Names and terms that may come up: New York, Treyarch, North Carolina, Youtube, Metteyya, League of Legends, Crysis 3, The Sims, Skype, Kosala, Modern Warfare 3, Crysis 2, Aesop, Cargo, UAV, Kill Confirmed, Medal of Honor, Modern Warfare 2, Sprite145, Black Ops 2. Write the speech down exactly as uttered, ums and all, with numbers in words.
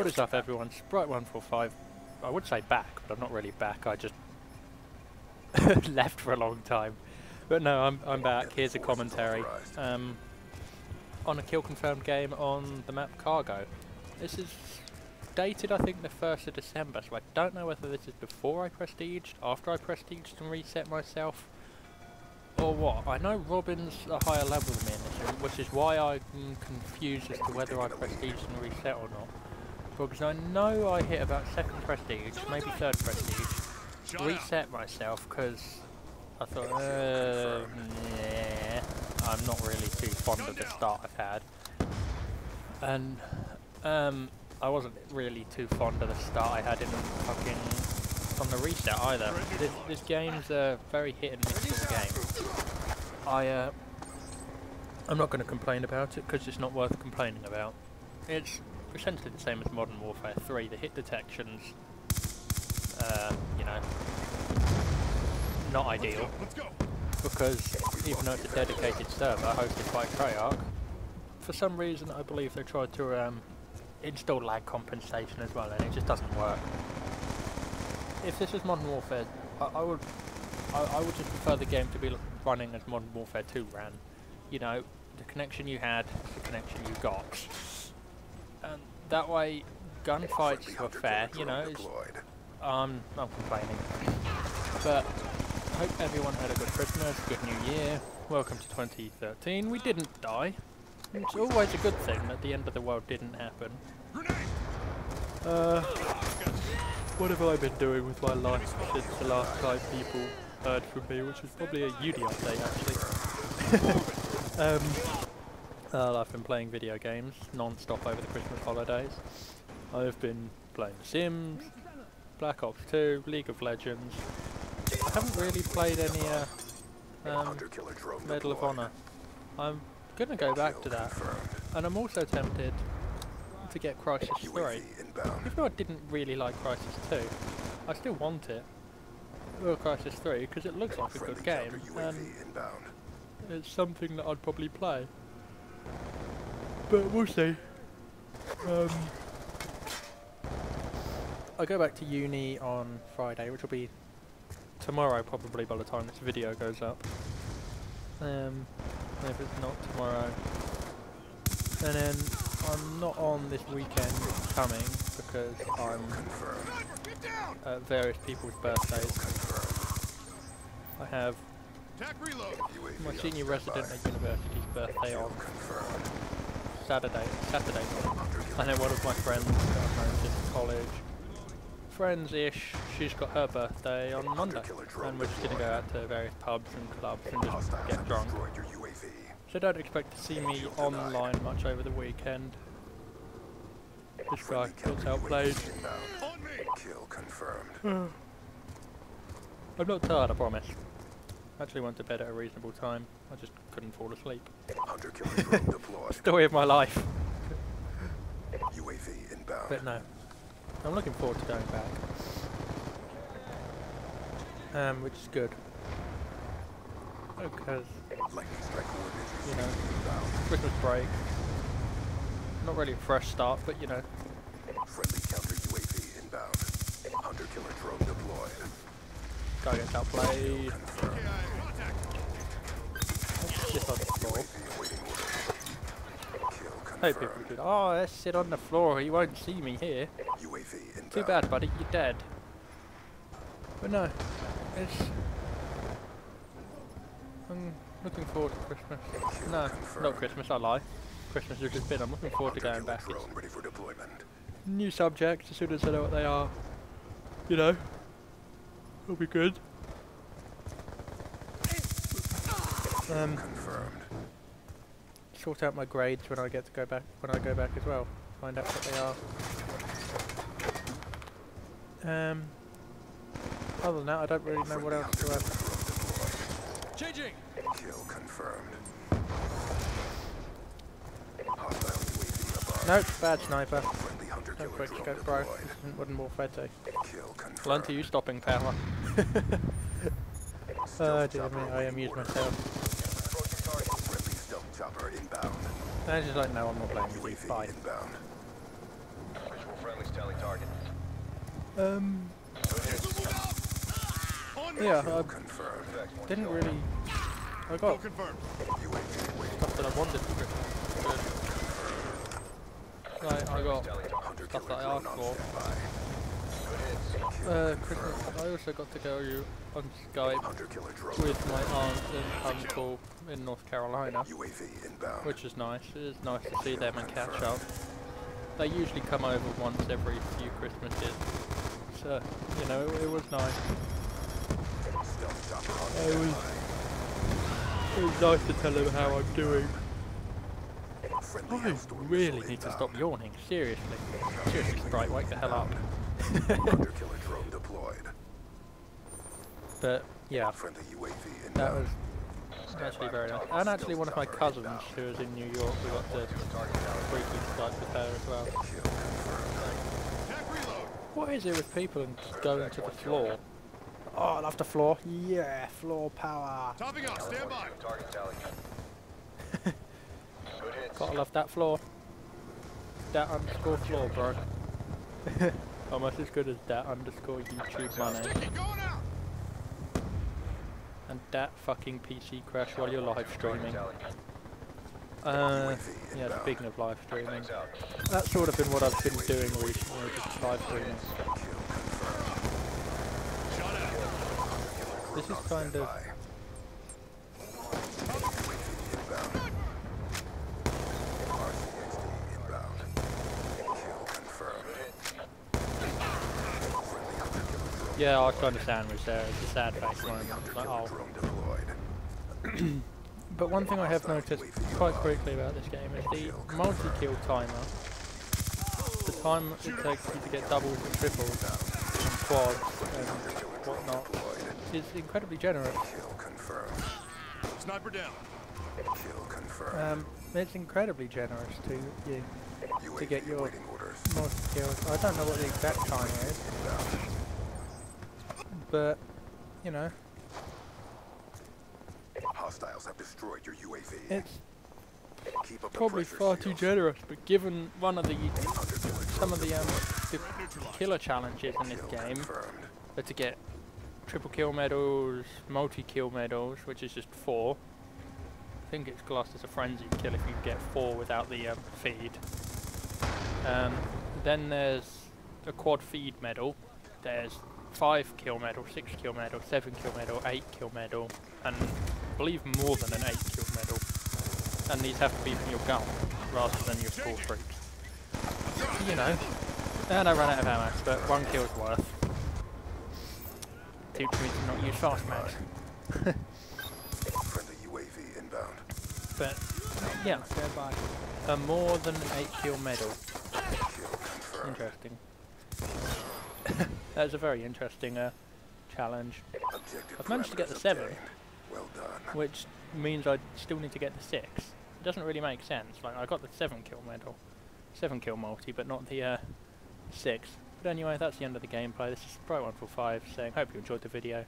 What is up, everyone? Sprite one forty-five. I would say back, but I'm not really back. I just left for a long time. But no, I'm I'm back. Here's a commentary um, on a Kill Confirmed game on the map Cargo. This is dated, I think, the first of December, so I don't know whether this is before I prestiged, after I prestiged and reset myself, or what. I know Robin's a higher level than me in this, which is why I'm confused as to whether I prestiged and reset or not. Because I know I hit about second prestige, maybe third prestige, reset myself because I thought, uh, yeah, I'm not really too fond of the start I've had. And um, I wasn't really too fond of the start I had in fucking on the reset either. This, this game's a very hit and miss sort of game. I uh, I'm not going to complain about it because it's not worth complaining about. It's essentially the same as Modern Warfare three. The hit detection's, uh, you know, not ideal, let's go, let's go. Because even though it's a dedicated server hosted by Treyarch, for some reason I believe they tried to um, install lag compensation as well, and it just doesn't work. If this was Modern Warfare, I, I would, I, I would just prefer the game to be running as Modern Warfare two ran. You know, the connection you had, the connection you got. And that way, gunfights were fair, you know. It's, um, I'm complaining. But I hope everyone had a good Christmas, good New Year. Welcome to twenty thirteen. We didn't die. It's always a good thing that the end of the world didn't happen. Uh, what have I been doing with my life since the last time people heard from me, which was probably a U D update, actually. um... Uh, I've been playing video games non-stop over the Christmas holidays. I've been playing The Sims, Black Ops two, League of Legends. I haven't really played any uh, um, Medal of Honor. I'm gonna go back to that, and I'm also tempted to get Crysis three. Even though I didn't really like Crysis two, I still want it. Or Crysis three, because it looks like a good game, and it's something that I'd probably play. But we'll see. Um, I go back to uni on Friday, which will be tomorrow probably by the time this video goes up. Um, if it's not tomorrow. And then I'm not on this weekend coming because I'm at various people's birthdays. I have my senior resident at university's birthday on Saturday, Saturday night. I know one of my friends got married in college. Friends-ish, she's got her birthday on Monday, and we're just going to go out to various pubs and clubs and just get drunk. So don't expect to see me online much over the weekend. This guy gets outplayed. I'm not tired, I promise. I actually went to bed at a reasonable time. I just couldn't fall asleep. Story of my life. U A V inbound. But no, I'm looking forward to going back, um, which is good because, you know, Christmas break, not really a fresh start, but you know. Friendly counter U A V inbound. Hunter killer drone deployed. Guy gets outplayed. Sit on the floor. Hey, people do that. Oh, let's sit on the floor. He won't see me here. U A V Too bad, buddy. You're dead. But no, it's. I'm looking forward to Christmas. Kill no, confirmed. Not Christmas. I lie. Christmas has just been. I'm looking forward to going back. Ready for deployment. New subjects as soon as I know what they are. You know, it'll be good. Um, Confirmed. Sort out my grades when I get to go back. When I go back as well, find out what they are. Um, other than that, I don't really know what else to add. Changing. Kill confirmed. Nope, bad sniper. Don't quick scope, bro. Modern Warfare two. Learn to use stopping power. Oh dear me, I amuse myself. And I just like, no, I'm not playing with you, bye. Um, yeah, I didn't really... I got stuff that I wanted to do. Like, I got stuff that I asked for. Uh, Christmas, I also got to go on Skype with my aunt and uncle in North Carolina, which is nice. It is nice to see them and catch up. They usually come over once every few Christmases, so, you know, it, it was nice. It was, it was nice to tell them how I'm doing. I really need to stop yawning, seriously. Seriously, Sprite, wake the hell up. Underkiller drone deployed. But yeah, that was actually very nice. And actually, one of my cousins who was in New York, we got to briefly Skype with her as well. What is it with people and just going to the floor? Oh, I love the floor. Yeah, floor power. Topping up, stand by. Gotta love that floor. That underscore floor, bro. Almost as good as that underscore YouTube money. And that fucking P C crash while you're live streaming. Uh, yeah, speaking of live streaming, that's sort of been what I've been doing recently, just live streaming. This is kind of... Yeah, I was kind of sandwiched there, it's a sad face one, like, oh. But one thing I have noticed quite quickly about this game is the multi-kill timer. The time it takes you to get doubles and triples and quads and whatnot is incredibly generous. Sniper down. Um, it's incredibly generous to you to get your multi-kills. I don't know what the exact time is. But, you know, hostiles have destroyed your U A V. It's Keep up probably far seals. too generous, but given one of the some of the, um, the killer challenges in this game are to get triple kill medals, multi-kill medals, which is just four. I think it's classed as a frenzy kill if you get four without the um, feed. Um, then there's a quad feed medal. There's five kill medal, six kill medal, seven kill medal, eight kill medal, and I believe more than an eight kill medal. And these have to be from your gun rather than your full freak. You know, and I ran out of ammo, but one kill's worth. Teach me to not use fast match. But yeah, a more than an eight kill medal. Interesting. That was a very interesting uh, challenge. I've managed to get the seven, well done. Which means I still need to get the six. It doesn't really make sense. Like, I got the seven kill medal, seven kill multi, but not the uh, six. But anyway, that's the end of the gameplay. This is Sprite one forty-five saying, hope you enjoyed the video.